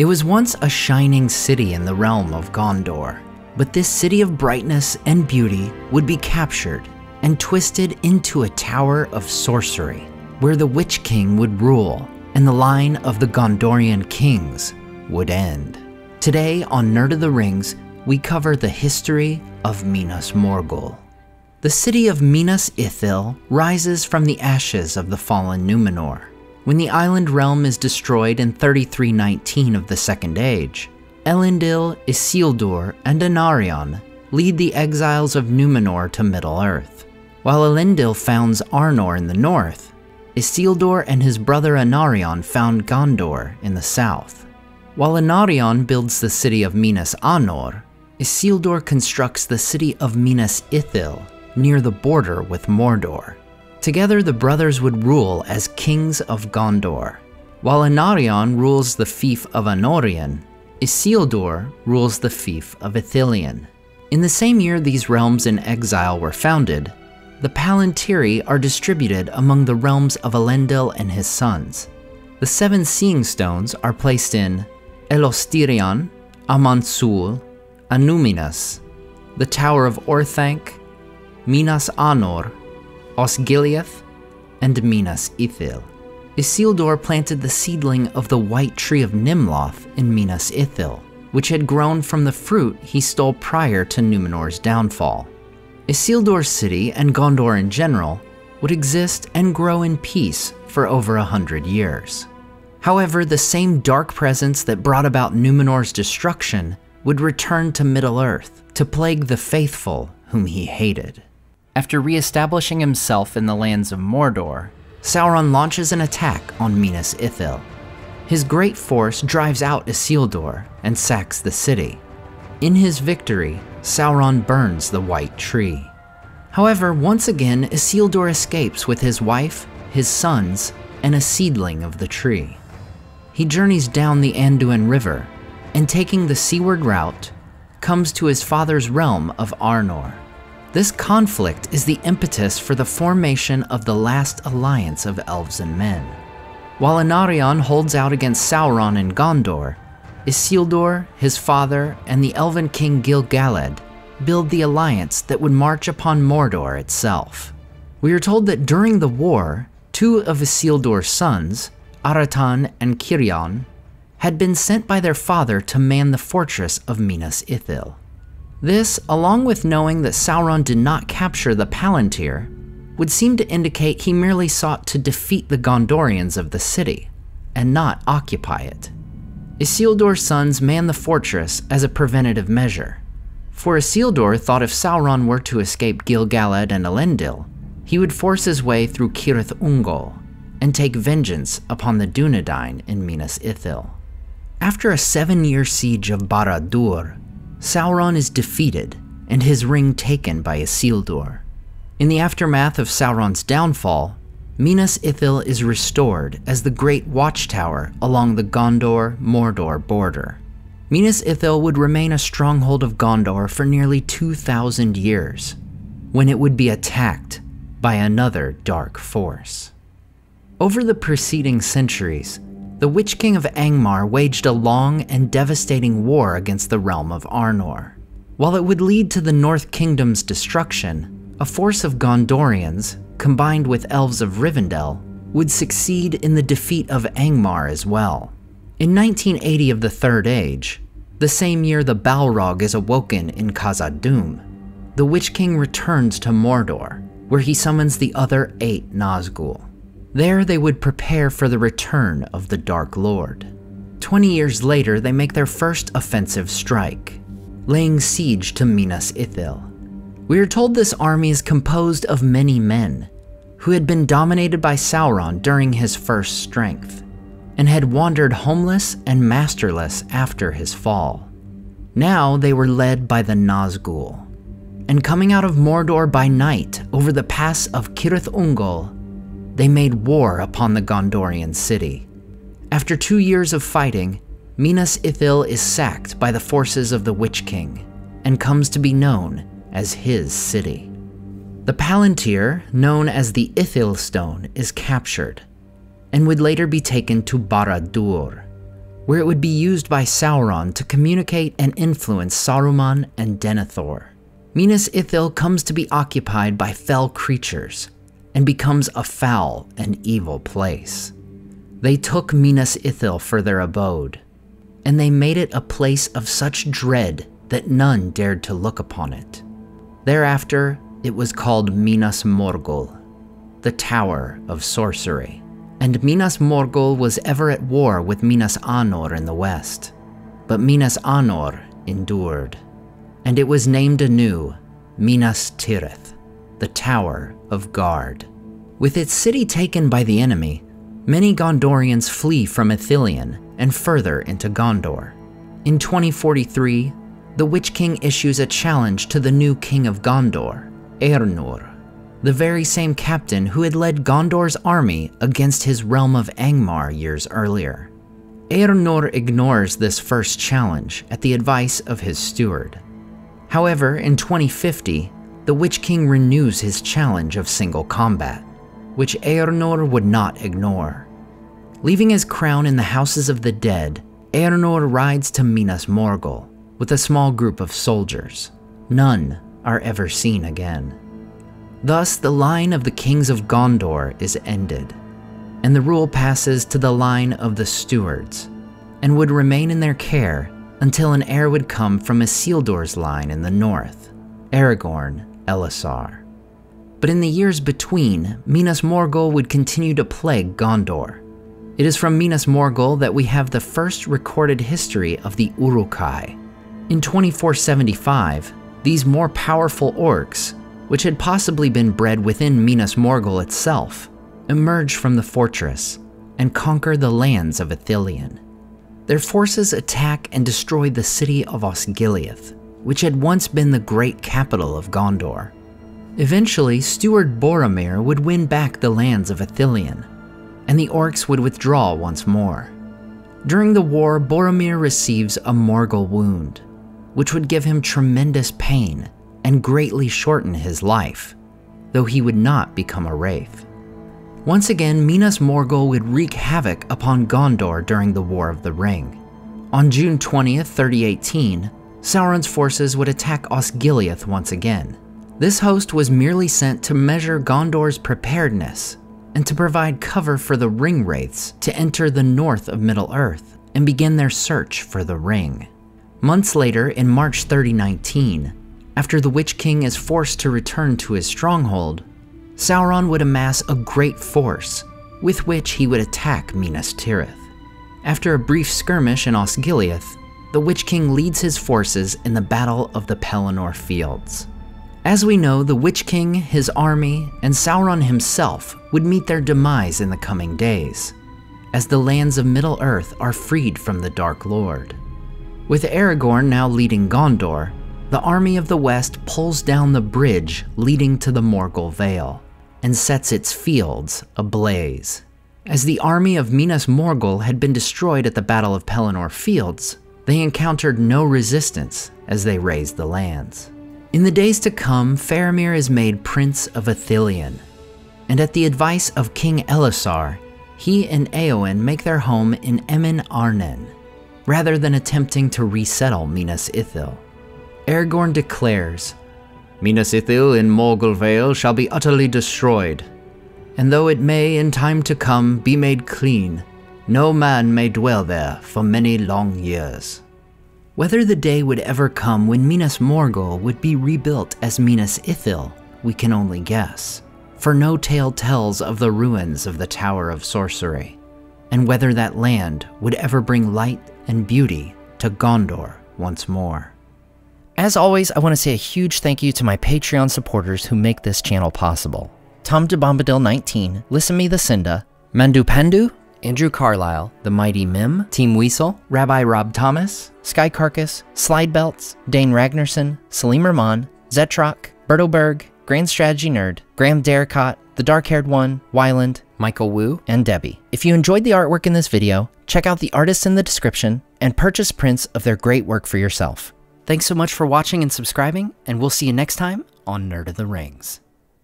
It was once a shining city in the realm of Gondor, but this city of brightness and beauty would be captured and twisted into a tower of sorcery, where the Witch-King would rule and the line of the Gondorian kings would end. Today on Nerd of the Rings, we cover the history of Minas Morgul. The city of Minas Ithil rises from the ashes of the fallen Numenor. When the island realm is destroyed in 3319 of the Second Age, Elendil, Isildur, and Anarion lead the exiles of Numenor to Middle-earth. While Elendil founds Arnor in the north, Isildur and his brother Anarion found Gondor in the south. While Anarion builds the city of Minas Anor, Isildur constructs the city of Minas Ithil near the border with Mordor. Together, the brothers would rule as kings of Gondor. While Anarion rules the fief of Anorion, Isildur rules the fief of Ithilien. In the same year these realms in exile were founded, the Palantiri are distributed among the realms of Elendil and his sons. The seven seeing stones are placed in Elostirion, Amansul, Anuminas, the Tower of Orthanc, Minas Anor, Osgiliath, and Minas Ithil. Isildur planted the seedling of the White Tree of Nimloth in Minas Ithil, which had grown from the fruit he stole prior to Numenor's downfall. Isildur's city, and Gondor in general, would exist and grow in peace for over 100 years. However, the same dark presence that brought about Numenor's destruction would return to Middle-earth to plague the faithful whom he hated. After re-establishing himself in the lands of Mordor, Sauron launches an attack on Minas Ithil. His great force drives out Isildur and sacks the city. In his victory, Sauron burns the White Tree. However, once again, Isildur escapes with his wife, his sons, and a seedling of the tree. He journeys down the Anduin River, and taking the seaward route, comes to his father's realm of Arnor. This conflict is the impetus for the formation of the last alliance of elves and men. While Anarion holds out against Sauron in Gondor, Isildur, his father, and the elven king Gil-galad build the alliance that would march upon Mordor itself. We are told that during the war, two of Isildur's sons, Aratan and Kirion, had been sent by their father to man the fortress of Minas Ithil. This, along with knowing that Sauron did not capture the Palantir, would seem to indicate he merely sought to defeat the Gondorians of the city, and not occupy it. Isildur's sons manned the fortress as a preventative measure, for Isildur thought if Sauron were to escape Gil-galad and Elendil, he would force his way through Cirith Ungol and take vengeance upon the Dunedain in Minas Ithil. After a 7-year siege of Barad-dûr, Sauron is defeated and his ring taken by Isildur. In the aftermath of Sauron's downfall, Minas Ithil is restored as the Great Watchtower along the Gondor-Mordor border. Minas Ithil would remain a stronghold of Gondor for nearly 2,000 years, when it would be attacked by another dark force. Over the preceding centuries, the Witch-King of Angmar waged a long and devastating war against the realm of Arnor. While it would lead to the North Kingdom's destruction, a force of Gondorians, combined with elves of Rivendell, would succeed in the defeat of Angmar as well. In 1980 of the Third Age, the same year the Balrog is awoken in Khazad-dûm, the Witch-King returns to Mordor, where he summons the other 8 Nazgûl. There they would prepare for the return of the Dark Lord. 20 years later, they make their first offensive strike, laying siege to Minas Ithil. We are told this army is composed of many men who had been dominated by Sauron during his first strength and had wandered homeless and masterless after his fall. Now they were led by the Nazgûl, and coming out of Mordor by night over the pass of Cirith Ungol, they made war upon the Gondorian city. After 2 years of fighting, Minas Ithil is sacked by the forces of the Witch-King and comes to be known as his city. The Palantir, known as the Ithil Stone, is captured and would later be taken to Barad-dûr, where it would be used by Sauron to communicate and influence Saruman and Denethor. Minas Ithil comes to be occupied by fell creatures and becomes a foul and evil place. They took Minas Ithil for their abode, and they made it a place of such dread that none dared to look upon it. Thereafter, it was called Minas Morgul, the Tower of Sorcery, and Minas Morgul was ever at war with Minas Anor in the west, but Minas Anor endured, and it was named anew Minas Tirith, the Tower of Guard. With its city taken by the enemy, many Gondorians flee from Ithilien and further into Gondor. In 2043, the Witch-King issues a challenge to the new King of Gondor, Eärnur, the very same captain who had led Gondor's army against his realm of Angmar years earlier. Eärnur ignores this first challenge at the advice of his steward. However, in 2050, the Witch-King renews his challenge of single combat, which Eärnur would not ignore. Leaving his crown in the houses of the dead, Eärnur rides to Minas Morgul with a small group of soldiers. None are ever seen again. Thus, the line of the kings of Gondor is ended, and the rule passes to the line of the stewards, and would remain in their care until an heir would come from Isildur's line in the north, Aragorn Elessar. But in the years between, Minas Morgul would continue to plague Gondor. It is from Minas Morgul that we have the first recorded history of the Uruk-hai. In 2475, these more powerful orcs, which had possibly been bred within Minas Morgul itself, emerge from the fortress and conquer the lands of Ithilien. Their forces attack and destroy the city of Osgiliath, which had once been the great capital of Gondor. Eventually, Steward Boromir would win back the lands of Ithilien, and the orcs would withdraw once more. During the war, Boromir receives a Morgul wound, which would give him tremendous pain and greatly shorten his life, though he would not become a wraith. Once again, Minas Morgul would wreak havoc upon Gondor during the War of the Ring. On June 20th, 3018, Sauron's forces would attack Osgiliath once again. This host was merely sent to measure Gondor's preparedness and to provide cover for the Ring Wraiths to enter the north of Middle-earth and begin their search for the Ring. Months later, in March 3019, after the Witch King is forced to return to his stronghold, Sauron would amass a great force with which he would attack Minas Tirith. After a brief skirmish in Osgiliath, the Witch King leads his forces in the Battle of the Pelennor Fields. As we know, the Witch King, his army, and Sauron himself would meet their demise in the coming days, as the lands of Middle-earth are freed from the Dark Lord. With Aragorn now leading Gondor, the army of the West pulls down the bridge leading to the Morgul Vale and sets its fields ablaze. As the army of Minas Morgul had been destroyed at the Battle of Pelennor Fields, they encountered no resistance as they raised the lands. In the days to come, Faramir is made Prince of Ithilien, and at the advice of King Elessar, he and Éowyn make their home in Emin Arnen, rather than attempting to resettle Minas Ithil. Aragorn declares, "Minas Ithil in Morgul Vale shall be utterly destroyed, and though it may in time to come be made clean, no man may dwell there for many long years." Whether the day would ever come when Minas Morgul would be rebuilt as Minas Ithil, we can only guess, for no tale tells of the ruins of the Tower of Sorcery, and whether that land would ever bring light and beauty to Gondor once more. As always, I want to say a huge thank you to my Patreon supporters who make this channel possible: Tom de Bombadil 19, Listen Me the Cinda, Mandu Pandu, Andrew Carlisle, The Mighty Mim, Team Weasel, Rabbi Rob Thomas, Sky Carcass, Slide Belts, Dane Ragnarsson, Salim Rahman, Zetrock, Bertoberg, Grand Strategy Nerd, Graham Daricott, The Dark-Haired One, Wyland, Michael Wu, and Debbie. If you enjoyed the artwork in this video, check out the artists in the description and purchase prints of their great work for yourself. Thanks so much for watching and subscribing, and we'll see you next time on Nerd of the Rings.